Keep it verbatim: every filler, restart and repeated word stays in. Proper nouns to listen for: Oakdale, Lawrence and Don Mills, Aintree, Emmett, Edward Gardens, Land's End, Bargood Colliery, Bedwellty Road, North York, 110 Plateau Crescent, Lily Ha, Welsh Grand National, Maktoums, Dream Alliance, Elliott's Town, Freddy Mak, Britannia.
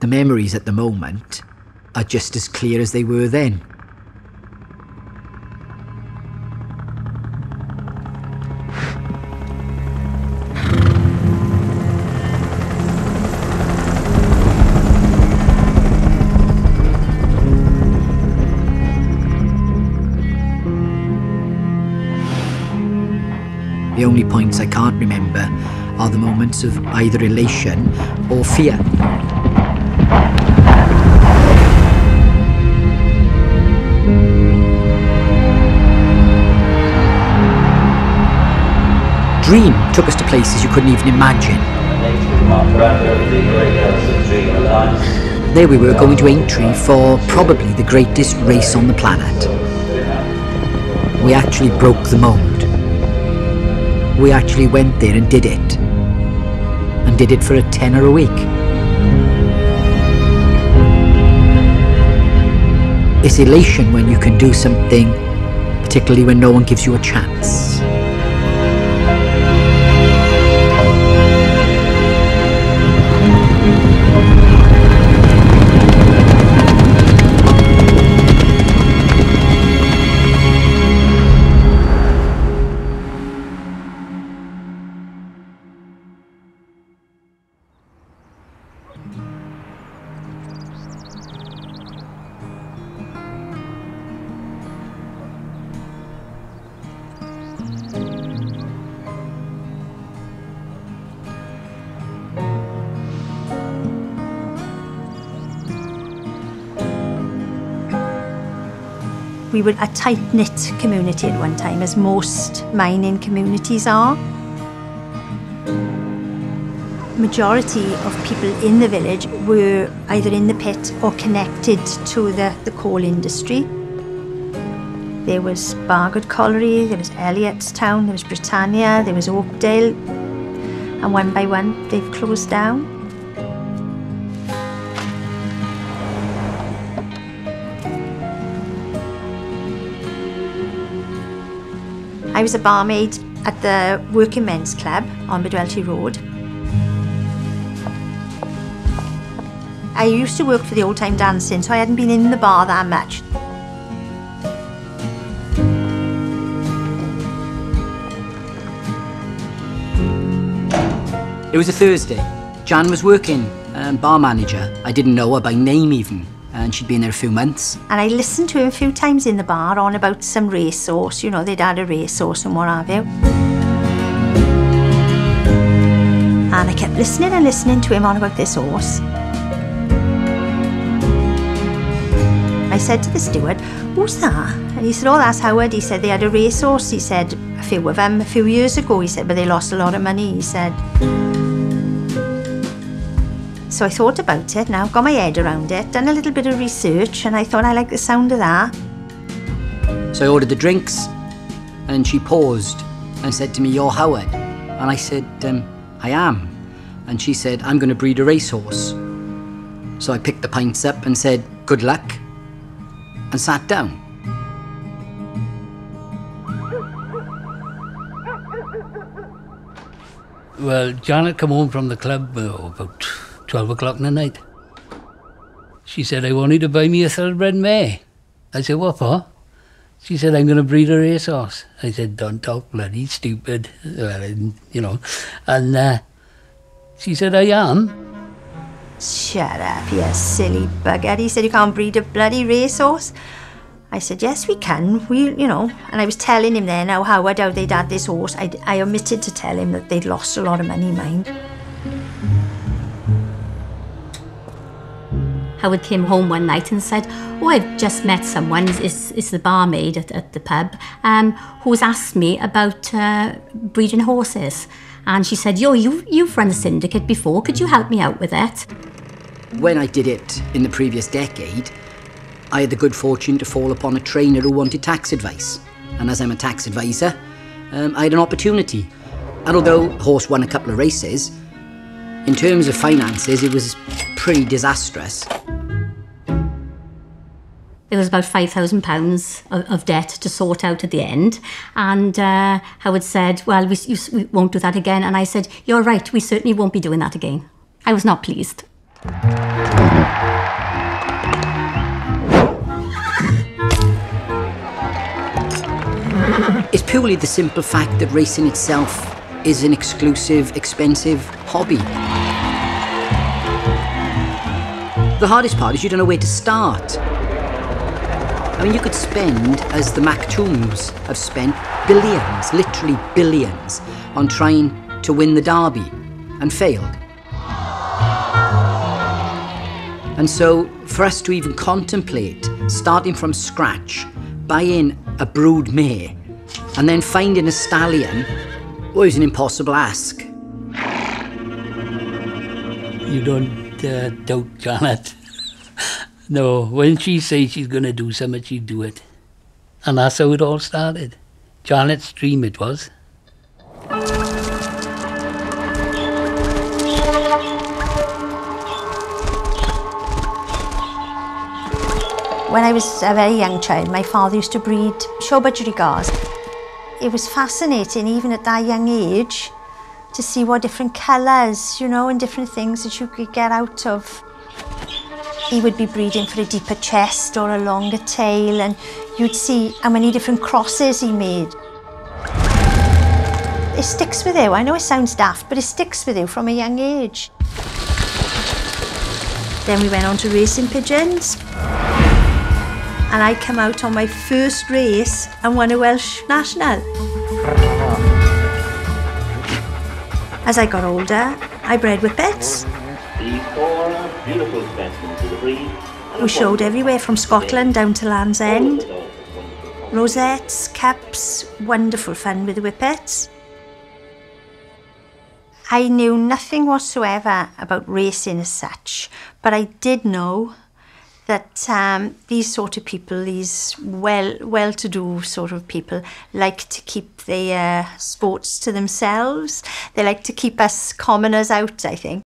The memories at the moment are just as clear as they were then. The only points I can't remember are the moments of either elation or fear. Dream took us to places you couldn't even imagine. There we were, going to Aintree for probably the greatest race on the planet. We actually broke the mould. We actually went there and did it. And did it for a tenner a week. It's elation when you can do something, particularly when no one gives you a chance. We were a tight-knit community at one time, as most mining communities are. Majority of people in the village were either in the pit or connected to the, the coal industry. There was Bargood Colliery, there was Elliott's Town, there was Britannia, there was Oakdale, and one by one they've closed down. I was a barmaid at the Working Men's Club on Bedwellty Road. I used to work for the old-time dancing, so I hadn't been in the bar that much. It was a Thursday. Jan was working, um, bar manager. I didn't know her by name even, and she'd been there a few months. And I listened to him a few times in the bar on about some racehorse, you know, they'd had a racehorse and what have you. And I kept listening and listening to him on about this horse. I said to the steward, "Who's that?" And he said, "Oh, that's Howard." He said, "They had a racehorse," he said, "a few of them a few years ago," he said, "but they lost a lot of money," he said. So I thought about it, now got my head around it, done a little bit of research, and I thought I like the sound of that. So I ordered the drinks, and she paused and said to me, "You're Howard." And I said, um, "I am." And she said, "I'm going to breed a racehorse." So I picked the pints up and said, "Good luck," and sat down. Well, Janet came home from the club oh, about twelve o'clock in the night. She said, "I want you to buy me a thoroughbred mare." I said, "What for?" She said, "I'm going to breed a racehorse." I said, "Don't talk bloody stupid." Well, you know. And uh, she said, "I am." "Shut up, you silly bugger." He said, "You can't breed a bloody racehorse." I said, "Yes, we can. We, you know." And I was telling him then how Howard, how they'd had this horse. I, I omitted to tell him that they'd lost a lot of money, mind. Howard came home one night and said, "Oh, I've just met someone, it's, it's the barmaid at, at the pub, um, who's asked me about uh, breeding horses. And she said, yo, you, you've run a syndicate before, could you help me out with that?" When I did it in the previous decade, I had the good fortune to fall upon a trainer who wanted tax advice. And as I'm a tax advisor, um, I had an opportunity. And although the horse won a couple of races, in terms of finances, it was pretty disastrous. There was about five thousand pounds of, of debt to sort out at the end. And uh, Howard said, "Well, we, you, we won't do that again." And I said, "You're right, we certainly won't be doing that again." I was not pleased. is purely the simple fact that racing itself is an exclusive, expensive hobby. The hardest part is you don't know where to start. I mean, you could spend, as the Maktoums have spent, billions, literally billions, on trying to win the derby, and failed. And so, for us to even contemplate starting from scratch, buying a brood mare, and then finding a stallion, was an impossible ask. You don't uh, doubt Janet. No, when she says she's going to do something, she'd do it. And that's how it all started. Janet's dream it was. When I was a very young child, my father used to breed show-budgery gars. It was fascinating, even at that young age, to see what different colours, you know, and different things that you could get out of. He would be breeding for a deeper chest or a longer tail, and you'd see how many different crosses he made. It sticks with you. I know it sounds daft, but it sticks with you from a young age. Then we went on to racing pigeons. And I came out on my first race and won a Welsh National. As I got older, I bred whippets. We showed everywhere from Scotland down to Land's End. Rosettes, cups, wonderful fun with the whippets. I knew nothing whatsoever about racing as such, but I did know that um, these sort of people, these well, well-to-do sort of people, like to keep their uh, sports to themselves. They like to keep us commoners out, I think.